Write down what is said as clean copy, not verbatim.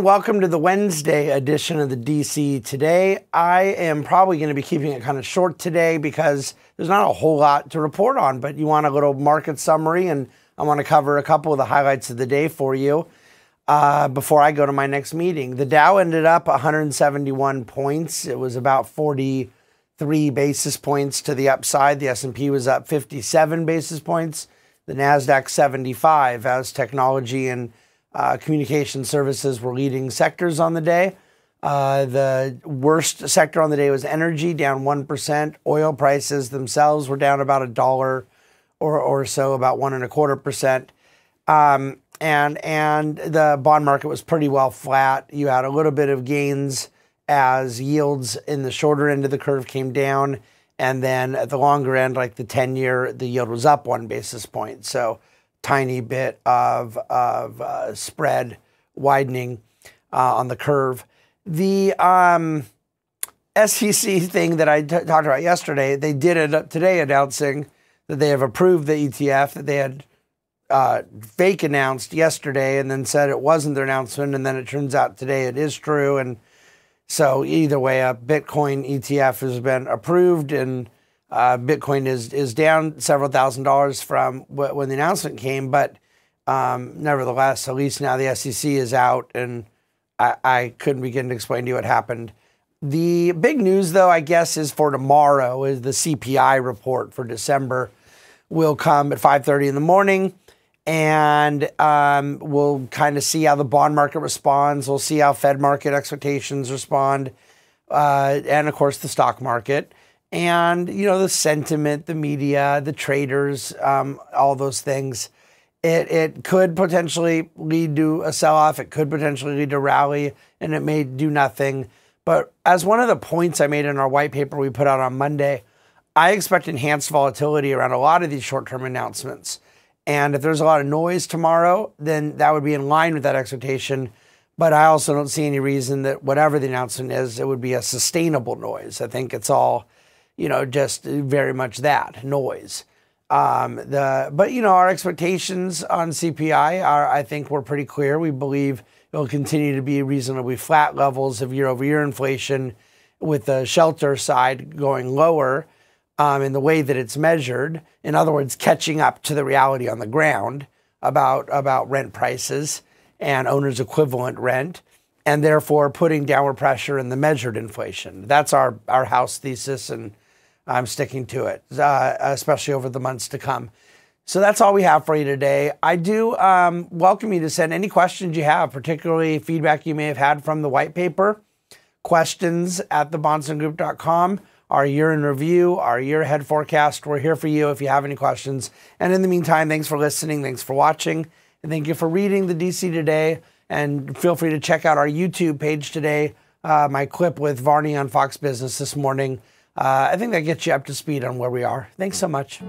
everyone. Welcome to the Wednesday edition of the DC Today. I am probably going to be keeping it kind of short today because there's not a whole lot to report on, but you want a little market summary, and I want to cover a couple of the highlights of the day for you before I go to my next meeting. The Dow ended up 171 points. It was about 43 basis points to the upside. The S&P was up 57 basis points. The NASDAQ 75 as technology and communication services were leading sectors on the day. The worst sector on the day was energy, down 1%. Oil prices themselves were down about $1 or so, about 1.25%. And the bond market was pretty well flat. You had a little bit of gains as yields in the shorter end of the curve came down. And then at the longer end, like the 10-year, the yield was up 1 basis point. So tiny bit of spread widening on the curve. The SEC thing that I talked about yesterday, they did end up today announcing that they have approved the ETF that they had fake announced yesterday and then said it wasn't their announcement, and then it turns out today it is true. And so either way, a Bitcoin ETF has been approved, and Bitcoin is down several $1,000s from when the announcement came, but nevertheless, at least now the SEC is out, and I couldn't begin to explain to you what happened. The big news, though, I guess, is for tomorrow is the CPI report for December will come at 5:30 in the morning, and we'll kind of see how the bond market responds. We'll see how Fed market expectations respond, and, of course, the stock market. And, you know, the sentiment, the media, the traders, all those things, it could potentially lead to a sell-off. It could potentially lead to a rally, and it may do nothing. But as one of the points I made in our white paper we put out on Monday, I expect enhanced volatility around a lot of these short-term announcements. And if there's a lot of noise tomorrow, then that would be in line with that expectation. But I also don't see any reason that whatever the announcement is, it would be a sustainable noise. I think it's all, you know, just very much that noise. But you know, our expectations on CPI are, I think, were pretty clear. We believe it will continue to be reasonably flat levels of year-over-year inflation, with the shelter side going lower in the way that it's measured. In other words, catching up to the reality on the ground about rent prices and owner's equivalent rent, and therefore putting downward pressure in the measured inflation. That's our house thesis, and I'm sticking to it, especially over the months to come. So that's all we have for you today. I do welcome you to send any questions you have, particularly feedback you may have had from the white paper. Questions at thebahnsengroup.com, our year in review, our year ahead forecast. We're here for you if you have any questions. And in the meantime, thanks for listening. Thanks for watching. And thank you for reading the DC Today. And feel free to check out our YouTube page today. My clip with Varney on Fox Business this morning. I think that gets you up to speed on where we are. Thanks so much.